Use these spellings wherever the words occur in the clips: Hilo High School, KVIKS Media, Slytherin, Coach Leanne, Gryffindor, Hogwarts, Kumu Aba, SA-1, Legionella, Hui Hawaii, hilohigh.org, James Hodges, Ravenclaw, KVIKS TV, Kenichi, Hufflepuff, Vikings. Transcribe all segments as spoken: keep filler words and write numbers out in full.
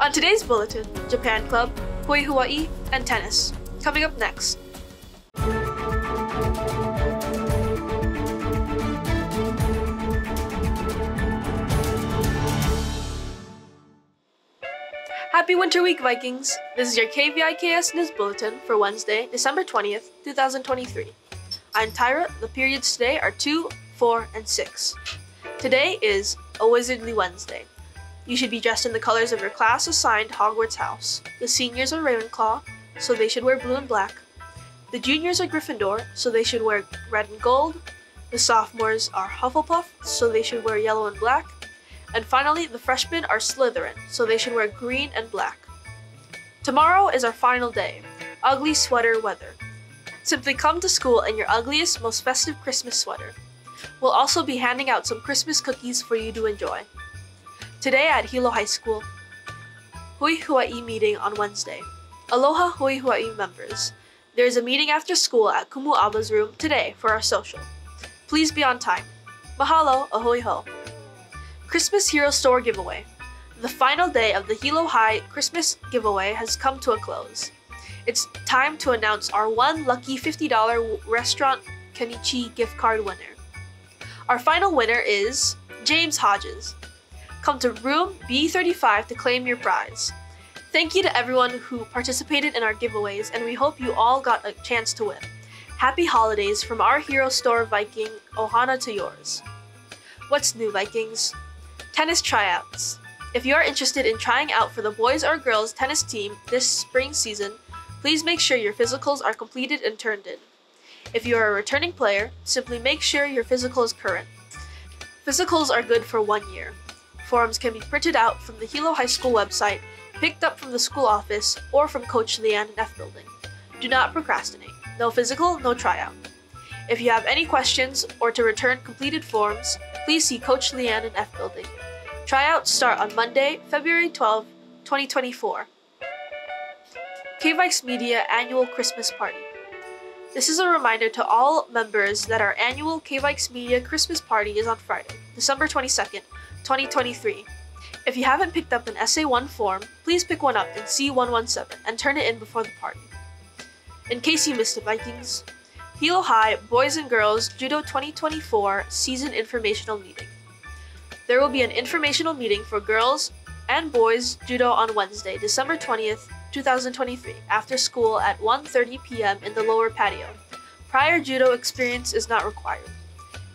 On today's bulletin, Japan Club, Hui Hawaii, and tennis. Coming up next. Happy Winter Week, Vikings! This is your K V I K S News Bulletin for Wednesday, December twentieth, two thousand twenty-three. I'm Tyra. The periods today are two, four, and six. Today is a Wizardly Wednesday. You should be dressed in the colors of your class assigned Hogwarts house. The seniors are Ravenclaw, so they should wear blue and black. The juniors are Gryffindor, so they should wear red and gold. The sophomores are Hufflepuff, so they should wear yellow and black. And finally, the freshmen are Slytherin, so they should wear green and black. Tomorrow is our final day, ugly sweater weather. Simply come to school in your ugliest, most festive Christmas sweater. We'll also be handing out some Christmas cookies for you to enjoy. Today at Hilo High School, Hui Hawaii meeting on Wednesday. Aloha Hui Hawaii members. There is a meeting after school at Kumu Aba's room today for our social. Please be on time. Mahalo, ahoi ho. Christmas Hero Store Giveaway. The final day of the Hilo High Christmas giveaway has come to a close. It's time to announce our one lucky fifty dollar restaurant Kenichi gift card winner. Our final winner is James Hodges. Come to room B thirty-five to claim your prize. Thank you to everyone who participated in our giveaways, and we hope you all got a chance to win. Happy holidays from our Hero Store Viking, Ohana to yours. What's new, Vikings? Tennis tryouts. If you are interested in trying out for the boys or girls tennis team this spring season, please make sure your physicals are completed and turned in. If you are a returning player, simply make sure your physical is current. Physicals are good for one year. Forms can be printed out from the Hilo High School website, picked up from the school office, or from Coach Leanne in F Building. Do not procrastinate. No physical, no tryout. If you have any questions or to return completed forms, please see Coach Leanne in F Building. Tryouts start on Monday, February twelfth, twenty twenty-four. K V I K S Media Annual Christmas Party. This is a reminder to all members that our annual K V I K S Media Christmas Party is on Friday, December twenty-second, twenty twenty-three. If you haven't picked up an S A one form, please pick one up in C one seventeen and turn it in before the party. In case you missed it, Vikings, Hilo High Boys and Girls Judo twenty twenty-four Season Informational Meeting. There will be an informational meeting for girls and boys judo on Wednesday, December twentieth, two thousand twenty-three, after school at one thirty p m in the lower patio. Prior judo experience is not required.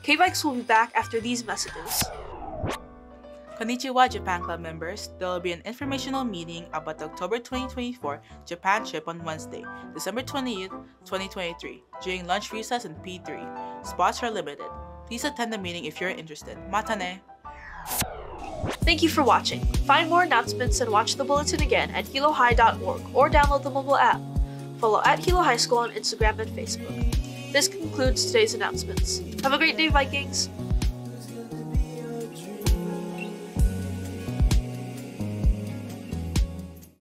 K V I K S will be back after these messages. Konnichiwa, Japan Club members. There will be an informational meeting about the October twenty twenty-four Japan trip on Wednesday, December twentieth, twenty twenty-three, during lunch recess in P three. Spots are limited. Please attend the meeting if you're interested. Mata ne! Thank you for watching. Find more announcements and watch the bulletin again at hilo high dot org or download the mobile app. Follow at Hilo High School on Instagram and Facebook. This concludes today's announcements. Have a great day, Vikings!